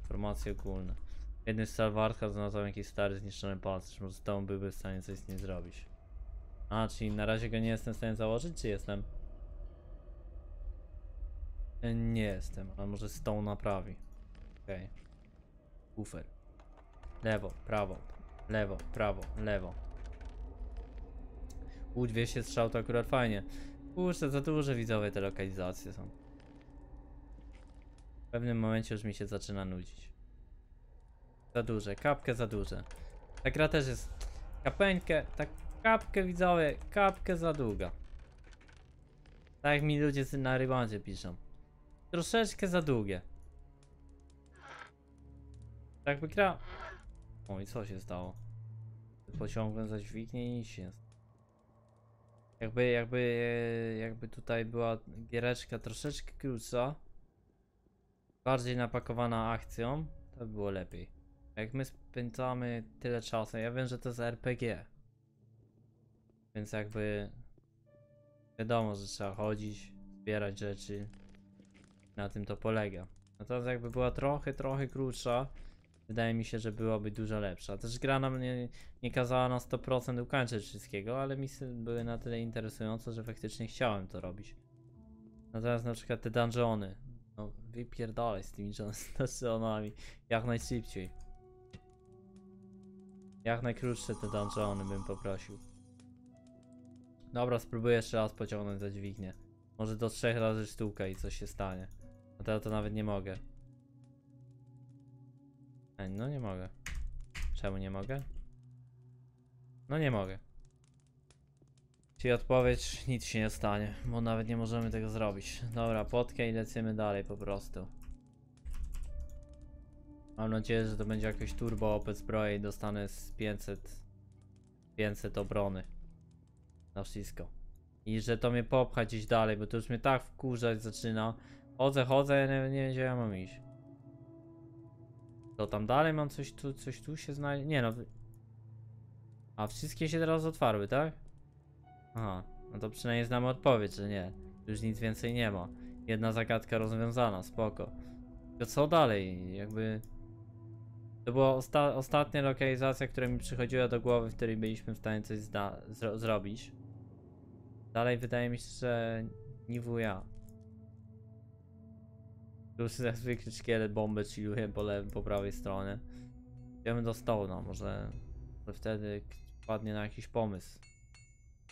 Informacje ogólne. Jedny z salwardka znalazł jakiś stary zniszczony patrz. Może z tą byłby w stanie coś z nim zrobić. A, czyli na razie go nie jestem w stanie założyć, czy jestem? Nie jestem, ale może stone naprawi. Okej. Okay. Bufer. Lewo, prawo, lewo, prawo, lewo. U, dwieście strzał to akurat fajnie. Kurczę, za duże widzowie te lokalizacje są. W pewnym momencie już mi się zaczyna nudzić. Za duże, kapkę za duże. Ta gra też jest kapeńkę, tak kapkę widzowie, kapkę za długa. Tak jak mi ludzie na rybandzie piszą. Troszeczkę za długie. Tak by gra... O i co się stało? Pociągłem za dźwignię i nic się... Jakby, jakby, jakby tutaj była giereczka troszeczkę krótsza. Bardziej napakowana akcją. To by było lepiej. Jak my spędzamy tyle czasu. Ja wiem, że to jest R P G. Więc jakby... Wiadomo, że trzeba chodzić, zbierać rzeczy. Na tym to polega. Natomiast jakby była trochę, trochę krótsza, wydaje mi się, że byłaby dużo lepsza. Też gra nam nie, nie kazała na sto procent ukończyć wszystkiego, ale misje były na tyle interesujące, że faktycznie chciałem to robić. Natomiast na przykład te dungeony, no wypierdalaj z tymi dungeonami, jak najszybciej. Jak najkrótsze te dungeony bym poprosił. Dobra, spróbuję jeszcze raz pociągnąć za dźwignię. Może do trzech razy sztuka i coś się stanie. A teraz to nawet nie mogę. Ej, no nie mogę. Czemu nie mogę? No nie mogę. Czyli odpowiedź, nic się nie stanie, bo nawet nie możemy tego zrobić. Dobra, potkę i lecimy dalej po prostu. Mam nadzieję, że to będzie jakoś turbo O P zbroje i dostanę z pięćset obrony. Na wszystko. I że to mnie popcha gdzieś dalej, bo to już mnie tak wkurzać zaczyna. Chodzę, chodzę, nie, nie wiem, gdzie ja mam iść. To tam dalej mam coś tu, coś tu się znajdzie? Nie no. A wszystkie się teraz otwarły, tak? Aha, no to przynajmniej znamy odpowiedź, że nie. Już nic więcej nie ma. Jedna zagadka rozwiązana, spoko. To co dalej? Jakby... To była osta ostatnia lokalizacja, która mi przychodziła do głowy, w której byliśmy w stanie coś zro zrobić. Dalej wydaje mi się, że niwuja. Tu już jak zwykle szkielet bombę chilluje po, po prawej stronie. Idziemy do stołu, no może, może wtedy wpadnie na jakiś pomysł.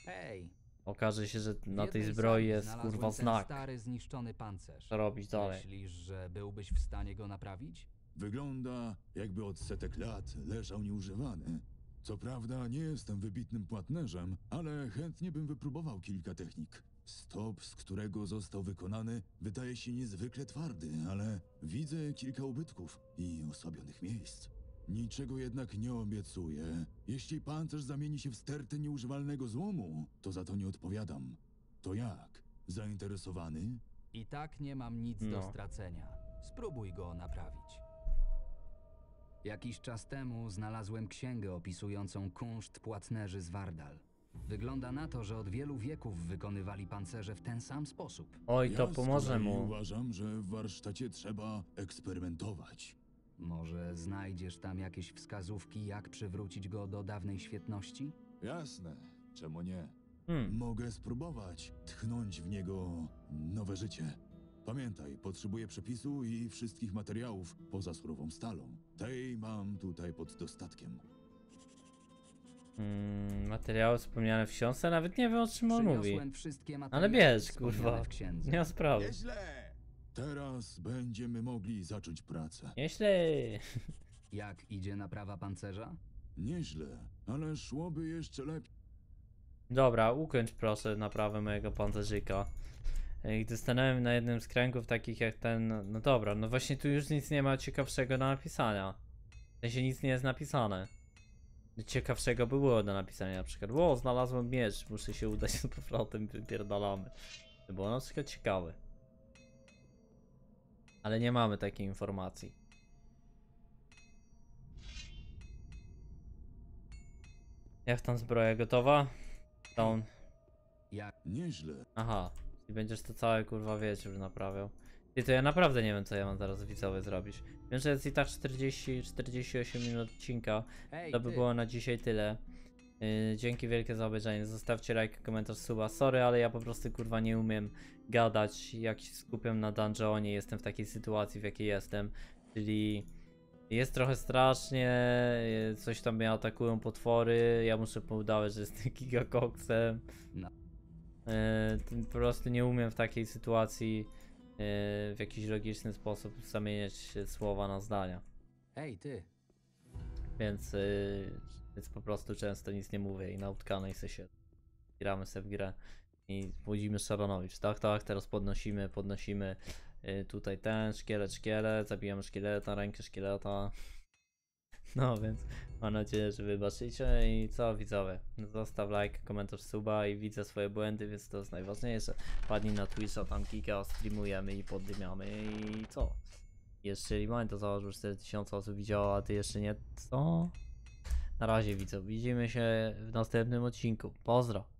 Hej! Okaże się, że na tej zbroi jest kurwa znak. Stary zniszczony pancerz. Co robić dalej? Myślisz, że byłbyś w stanie go naprawić? Wygląda, jakby od setek lat leżał nieużywany. Co prawda nie jestem wybitnym płatnerzem, ale chętnie bym wypróbował kilka technik. Stop, z którego został wykonany, wydaje się niezwykle twardy, ale widzę kilka ubytków i osłabionych miejsc. Niczego jednak nie obiecuję. Jeśli pancerz zamieni się w stertę nieużywalnego złomu, to za to nie odpowiadam. To jak? Zainteresowany? I tak nie mam nic no. do stracenia. Spróbuj go naprawić. Jakiś czas temu znalazłem księgę opisującą kunszt płatnerzy z Vardhal. Wygląda na to, że od wielu wieków wykonywali pancerze w ten sam sposób. Oj, to ja pomoże mu. Uważam, że w warsztacie trzeba eksperymentować. Może znajdziesz tam jakieś wskazówki, jak przywrócić go do dawnej świetności? Jasne, czemu nie? Hmm. Mogę spróbować tchnąć w niego nowe życie. Pamiętaj, potrzebuję przepisu i wszystkich materiałów poza surową stalą. Tej mam tutaj pod dostatkiem. Hmm, materiały wspomniane w książce? Nawet nie wiem, o czym on mówi. Ale wiesz, kurwa, nie ma sprawy. Nieźle! Teraz będziemy mogli zacząć pracę. Nieźle! Jak idzie naprawa pancerza? Nieźle, ale szłoby jeszcze lepiej. Dobra, ukończ proszę naprawę mojego pancerzyka. Gdy stanąłem na jednym z kręgów takich jak ten, no, no dobra, no właśnie tu już nic nie ma ciekawszego do napisania. W sensie nic nie jest napisane. Ciekawszego by było do napisania na przykład, o, znalazłem miecz, muszę się udać z powrotem, wypierdalamy. To było na przykład ciekawe. Ale nie mamy takiej informacji. Jak tam zbroja gotowa? Down. Nieźle. Aha. I będziesz to całe kurwa wieczór naprawiał. I to ja naprawdę nie wiem, co ja mam teraz widzowie zrobić. Wiem, że jest i tak czterdzieści czterdzieści osiem minut odcinka. To by było na dzisiaj tyle. Yy, dzięki wielkie za obejrzenie. Zostawcie lajka, komentarz, suba. Sorry, ale ja po prostu kurwa nie umiem gadać. Jak się skupiam na dungeonie, jestem w takiej sytuacji, w jakiej jestem. Czyli jest trochę strasznie, coś tam mnie atakują potwory. Ja muszę poudawać, że jestem gigakoksem. No. Yy, po prostu nie umiem w takiej sytuacji yy, w jakiś logiczny sposób zamieniać słowa na zdania. Hej, ty! Więc, yy, więc po prostu często nic nie mówię i na utkanej se się gramy sobie w grę i budzimy Szaranowicz. Tak, tak, teraz podnosimy, podnosimy yy, tutaj ten szkielet, szkielet, zabijamy szkieleta, rękę szkieleta. No więc mam nadzieję, że wybaczycie i co widzowie, zostaw like, komentarz, suba i widzę swoje błędy, więc to jest najważniejsze. Padnij na Twitcha, tam giga, streamujemy i poddymiamy i co? Jeżeli mań to założył cztery tysiące osób widziało, a ty jeszcze nie, co? Na razie widzę, widzimy się w następnym odcinku, pozdro!